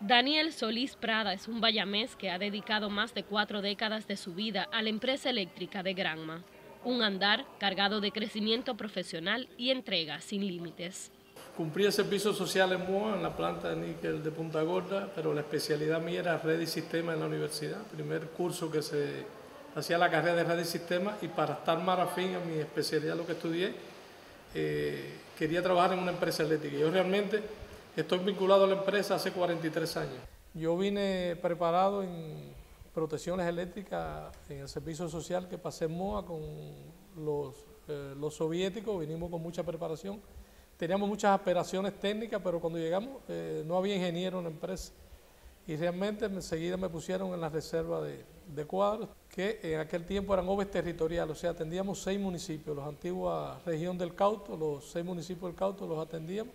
Daniel Solís Prada es un bayamés que ha dedicado más de 4 décadas de su vida a la empresa eléctrica de Granma, un andar cargado de crecimiento profesional y entrega sin límites. Cumplí el servicio social en Moa, en la planta de níquel de Punta Gorda, pero la especialidad mía era Red y Sistema en la universidad, primer curso que se hacía la carrera de Red y Sistema, y para estar más afín a mi especialidad, lo que estudié, quería trabajar en una empresa eléctrica. Yo realmente estoy vinculado a la empresa hace 43 años. Yo vine preparado en protecciones eléctricas en el servicio social que pasé en Moa con los soviéticos, vinimos con mucha preparación. Teníamos muchas aspiraciones técnicas, pero cuando llegamos no había ingeniero en la empresa. Y realmente enseguida me pusieron en la reserva de cuadros, que en aquel tiempo eran OBEs territoriales, o sea, atendíamos 6 municipios, los antiguos región del Cauto, los 6 municipios del Cauto los atendíamos,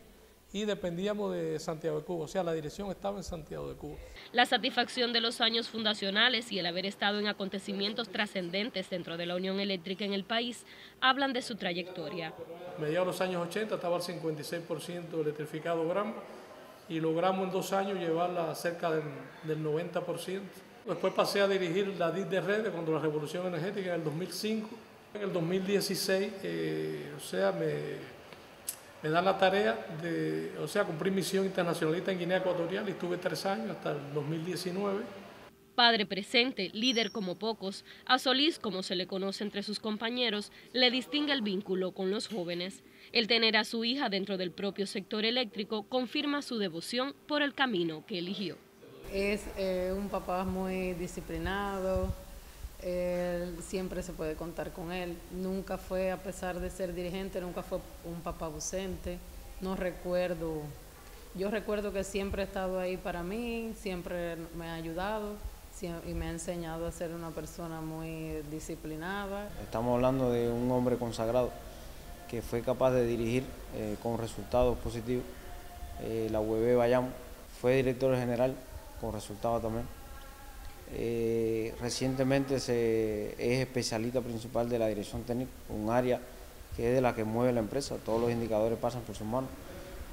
y dependíamos de Santiago de Cuba, o sea, la dirección estaba en Santiago de Cuba. La satisfacción de los años fundacionales y el haber estado en acontecimientos trascendentes dentro de la Unión Eléctrica en el país hablan de su trayectoria. Mediados los años 80 estaba al 56% electrificado Granma, y logramos en 2 años llevarla cerca del 90%. Después pasé a dirigir la DIT de Redes cuando la revolución energética en el 2005. En el 2016, me dan la tarea de cumplir misión internacionalista en Guinea Ecuatorial, y estuve 3 años hasta el 2019. Padre presente, líder como pocos, a Solís, como se le conoce entre sus compañeros, le distingue el vínculo con los jóvenes. El tener a su hija dentro del propio sector eléctrico confirma su devoción por el camino que eligió. Es un papá muy disciplinado, siempre se puede contar con él. Nunca fue, a pesar de ser dirigente, nunca fue un papá ausente. No recuerdo, yo recuerdo que siempre ha estado ahí para mí, siempre me ha ayudado y me ha enseñado a ser una persona muy disciplinada. Estamos hablando de un hombre consagrado que fue capaz de dirigir con resultados positivos la UEB Bayamo. Fue director general con resultados también. Recientemente es especialista principal de la dirección técnica, un área que es de la que mueve la empresa, todos los indicadores pasan por sus manos,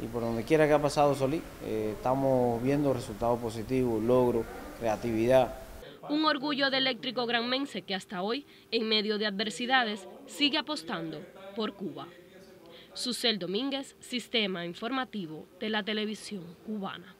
y por donde quiera que ha pasado Solís, estamos viendo resultados positivos, logros, creatividad. Un orgullo de eléctrico granmense que hasta hoy, en medio de adversidades, sigue apostando por Cuba. Susel Domínguez, Sistema Informativo de la Televisión Cubana.